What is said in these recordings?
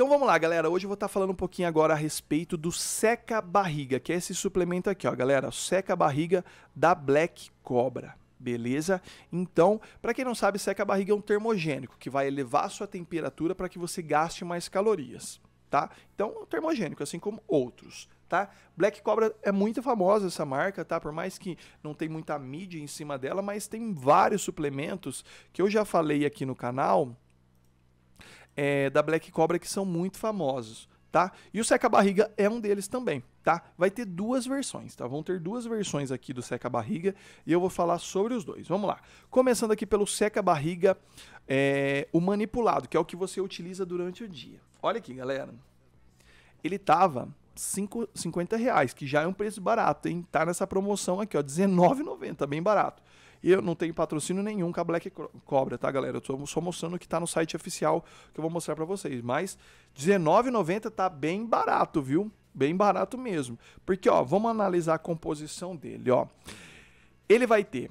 Então vamos lá, galera, hoje eu vou estar falando um pouquinho agora a respeito do Seca Barriga, que é esse suplemento aqui, ó, galera, Seca Barriga da Black Cobra, beleza? Então, para quem não sabe, Seca Barriga é um termogênico que vai elevar a sua temperatura para que você gaste mais calorias, tá? Então, é um termogênico, assim como outros, tá? Black Cobra é muito famosa essa marca, tá? Por mais que não tem muita mídia em cima dela, mas tem vários suplementos que eu já falei aqui no canal, da Black Cobra, que são muito famosos, tá? E o Seca Barriga é um deles também, tá? Vai ter duas versões, tá? Vão ter duas versões aqui do Seca Barriga e eu vou falar sobre os dois. Vamos lá. Começando aqui pelo Seca Barriga, o manipulado, que é o que você utiliza durante o dia. Olha aqui, galera. Ele tava R$50, que já é um preço barato, hein? Tá nessa promoção aqui, ó, R$19,90, bem barato. E eu não tenho patrocínio nenhum com a Black Cobra, tá, galera? Eu tô só mostrando o que tá no site oficial, que eu vou mostrar pra vocês. Mas R$19,90 tá bem barato, viu? Bem barato mesmo. Porque, ó, vamos analisar a composição dele, ó. Ele vai ter,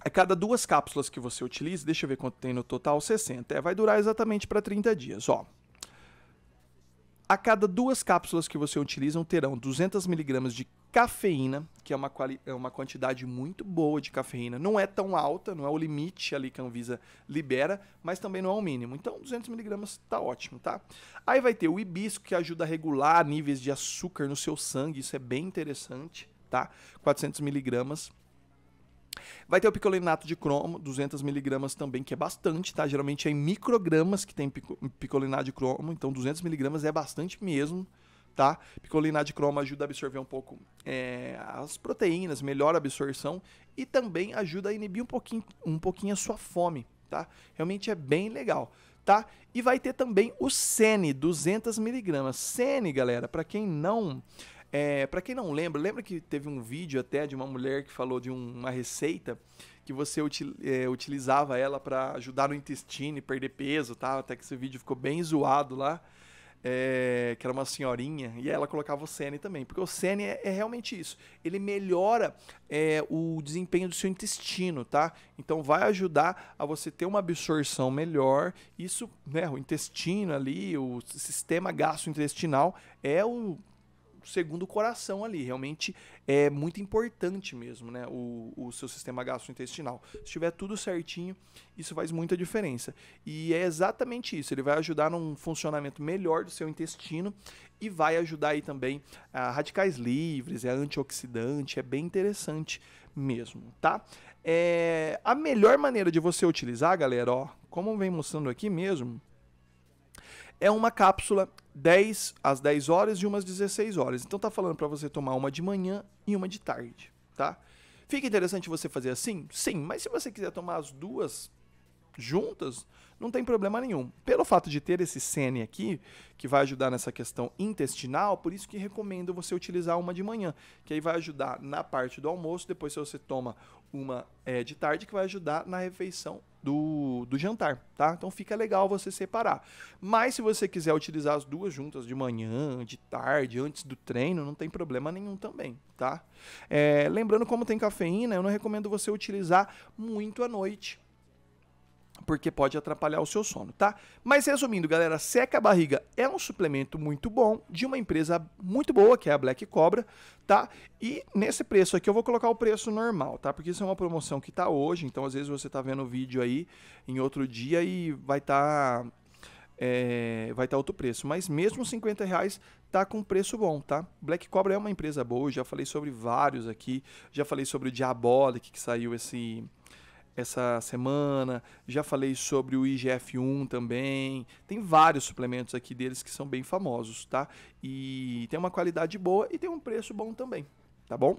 a cada duas cápsulas que você utiliza, deixa eu ver quanto tem no total, 60. Vai durar exatamente pra 30 dias, ó. A cada duas cápsulas que você utiliza terão 200 mg de cafeína, que é uma quantidade muito boa de cafeína. Não é tão alta, não é o limite ali que a Anvisa libera, mas também não é o mínimo. Então, 200 mg tá ótimo, tá? Aí vai ter o hibisco, que ajuda a regular níveis de açúcar no seu sangue. Isso é bem interessante, tá? 400 mg. Vai ter o picolinato de cromo, 200 mg também, que é bastante, tá? Geralmente é em microgramas que tem picolinato de cromo, então 200 mg é bastante mesmo, tá? Picolinato de cromo ajuda a absorver um pouco as proteínas, melhora a absorção e também ajuda a inibir um pouquinho a sua fome, tá? Realmente é bem legal, tá? E vai ter também o Sene, 200 mg. Sene, galera, para quem não... pra quem não lembra, que teve um vídeo até de uma mulher que falou de uma receita que você utilizava ela para ajudar no intestino e perder peso, tá? Até que esse vídeo ficou bem zoado lá, que era uma senhorinha, e ela colocava o Sene também, porque o Sene é realmente isso, ele melhora o desempenho do seu intestino, tá? Então vai ajudar a você ter uma absorção melhor, isso, né, o intestino ali, o sistema gastrointestinal é o segundo o coração ali, realmente é muito importante mesmo, né, o seu sistema gastrointestinal. Se tiver tudo certinho, isso faz muita diferença. E é exatamente isso, ele vai ajudar num funcionamento melhor do seu intestino e vai ajudar aí também a radicais livres, é antioxidante, é bem interessante mesmo, tá? A melhor maneira de você utilizar, galera, ó, como vem mostrando aqui mesmo, é uma cápsula às 10 horas e umas às 16 horas. Então tá falando para você tomar uma de manhã e uma de tarde, tá? Fica interessante você fazer assim? Sim, mas se você quiser tomar as duas juntas, não tem problema nenhum. Pelo fato de ter esse Sene aqui, que vai ajudar nessa questão intestinal, por isso que recomendo você utilizar uma de manhã, que aí vai ajudar na parte do almoço, depois se você toma uma de tarde, que vai ajudar na refeição do jantar, tá? Então fica legal você separar. Mas se você quiser utilizar as duas juntas, de manhã, de tarde, antes do treino, não tem problema nenhum também, tá? Lembrando, como tem cafeína, eu não recomendo você utilizar muito à noite, porque pode atrapalhar o seu sono, tá? Mas resumindo, galera, Seca Barriga é um suplemento muito bom, de uma empresa muito boa, que é a Black Cobra, tá? E nesse preço aqui eu vou colocar o preço normal, tá? Porque isso é uma promoção que tá hoje, então às vezes você tá vendo o vídeo aí em outro dia e vai estar outro preço, mas mesmo R$50 tá com preço bom, tá? Black Cobra é uma empresa boa, já falei sobre vários aqui, já falei sobre o Diabolic, que saiu essa semana, já falei sobre o IGF-1 também, tem vários suplementos aqui deles que são bem famosos, tá? E tem uma qualidade boa e tem um preço bom também, tá bom?